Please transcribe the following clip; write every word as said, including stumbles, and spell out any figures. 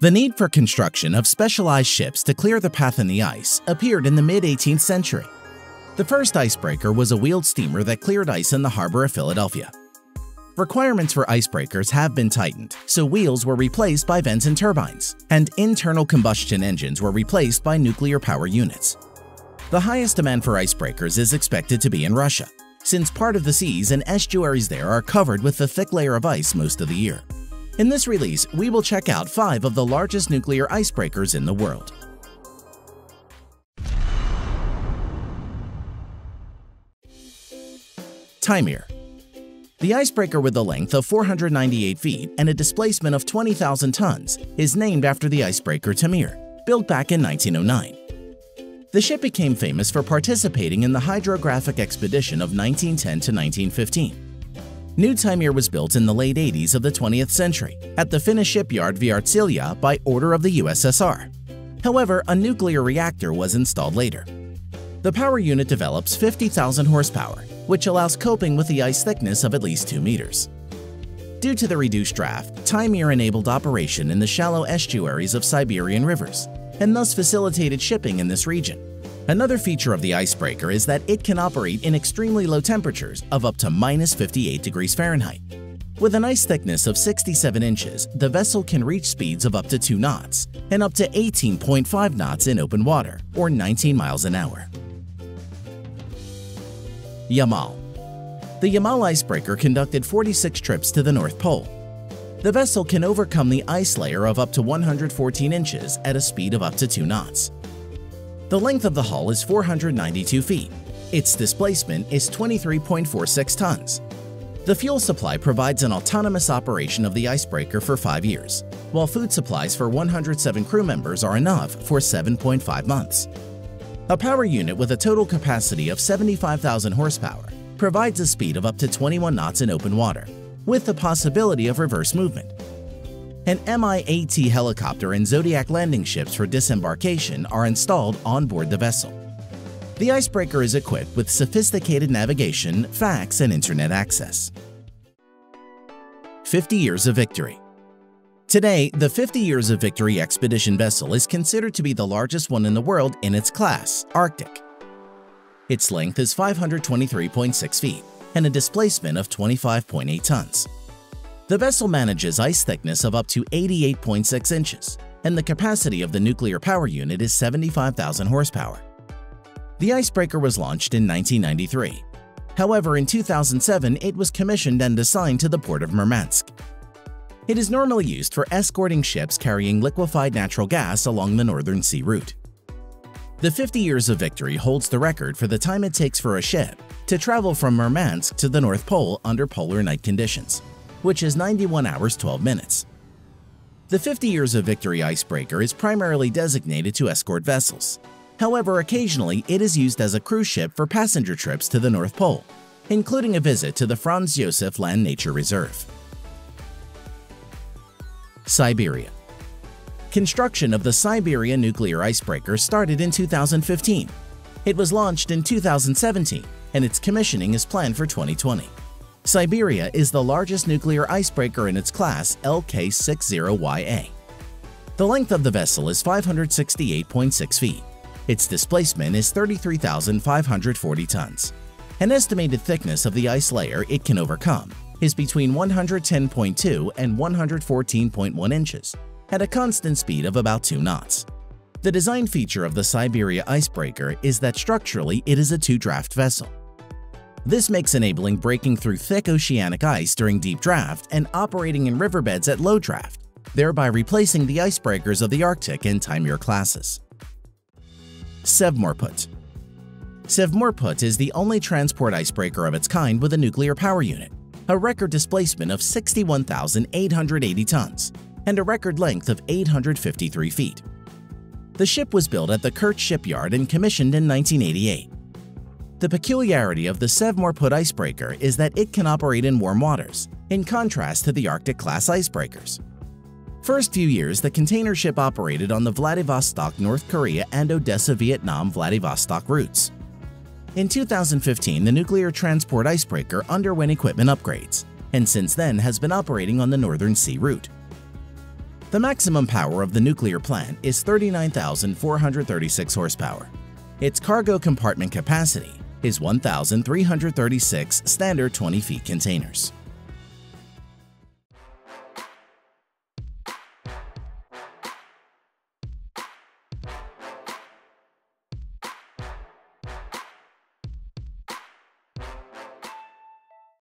The need for construction of specialized ships to clear the path in the ice appeared in the mid eighteenth century. The first icebreaker was a wheeled steamer that cleared ice in the harbor of Philadelphia. Requirements for icebreakers have been tightened, so wheels were replaced by vents and turbines, and internal combustion engines were replaced by nuclear power units. The highest demand for icebreakers is expected to be in Russia, since part of the seas and estuaries there are covered with a thick layer of ice most of the year. In this release, we will check out five of the largest nuclear icebreakers in the world. Taymyr. The icebreaker with a length of four hundred ninety-eight feet and a displacement of twenty thousand tons is named after the icebreaker Taymyr, built back in nineteen oh nine. The ship became famous for participating in the hydrographic expedition of nineteen ten to nineteen fifteen. New Taymyr was built in the late eighties of the twentieth century at the Finnish shipyard Vyartsilya by order of the U S S R. However, a nuclear reactor was installed later. The power unit develops fifty thousand horsepower, which allows coping with the ice thickness of at least two meters. Due to the reduced draft, Taymyr enabled operation in the shallow estuaries of Siberian rivers and thus facilitated shipping in this region. Another feature of the icebreaker is that it can operate in extremely low temperatures of up to minus fifty-eight degrees Fahrenheit. With an ice thickness of sixty-seven inches, the vessel can reach speeds of up to two knots and up to eighteen point five knots in open water, or nineteen miles an hour. Yamal. The Yamal icebreaker conducted forty-six trips to the North Pole. The vessel can overcome the ice layer of up to one hundred fourteen inches at a speed of up to two knots. The length of the hull is four hundred ninety-two feet. Its displacement is twenty-three point four six tons. The fuel supply provides an autonomous operation of the icebreaker for five years, while food supplies for one hundred seven crew members are enough for seven point five months. A power unit with a total capacity of seventy-five thousand horsepower provides a speed of up to twenty-one knots in open water, with the possibility of reverse movement. An MIAT helicopter and Zodiac landing ships for disembarkation are installed on board the vessel. The icebreaker is equipped with sophisticated navigation, fax, and internet access. fifty years of victory. Today, the fifty years of victory expedition vessel is considered to be the largest one in the world in its class, Arctic. Its length is five hundred twenty-three point six feet and a displacement of twenty-five point eight tons. The vessel manages ice thickness of up to eighty-eight point six inches, and the capacity of the nuclear power unit is seventy-five thousand horsepower. The icebreaker was launched in nineteen ninety-three. However, in two thousand seven, it was commissioned and assigned to the port of Murmansk. It is normally used for escorting ships carrying liquefied natural gas along the Northern Sea route. The fifty years of victory holds the record for the time it takes for a ship to travel from Murmansk to the North Pole under polar night conditions, which is ninety-one hours, twelve minutes. The fifty years of victory icebreaker is primarily designated to escort vessels. However, occasionally it is used as a cruise ship for passenger trips to the North Pole, including a visit to the Franz Josef Land Nature Reserve. Siberia. Construction of the Siberia nuclear icebreaker started in two thousand fifteen. It was launched in two thousand seventeen, and its commissioning is planned for twenty twenty. Siberia is the largest nuclear icebreaker in its class, L K sixty Y A. The length of the vessel is five hundred sixty-eight point six feet. Its displacement is thirty-three thousand five hundred forty tons. An estimated thickness of the ice layer it can overcome is between one hundred ten point two and one hundred fourteen point one inches at a constant speed of about two knots. The design feature of the Siberia icebreaker is that structurally it is a two-draft vessel. This makes enabling breaking through thick oceanic ice during deep draft and operating in riverbeds at low draft, thereby replacing the icebreakers of the Arctic and Taymyr classes. Sevmorput. Sevmorput is the only transport icebreaker of its kind with a nuclear power unit, a record displacement of sixty-one thousand eight hundred eighty tons, and a record length of eight hundred fifty-three feet. The ship was built at the Kurt shipyard and commissioned in nineteen eighty-eight. The peculiarity of the Sevmorput icebreaker is that it can operate in warm waters, in contrast to the Arctic-class icebreakers. First few years, the container ship operated on the Vladivostok, North Korea and Odessa, Vietnam, Vladivostok routes. In two thousand fifteen, the nuclear transport icebreaker underwent equipment upgrades, and since then has been operating on the Northern Sea route. The maximum power of the nuclear plant is thirty-nine thousand four hundred thirty-six horsepower. Its cargo compartment capacity is one thousand three hundred thirty-six standard twenty feet containers.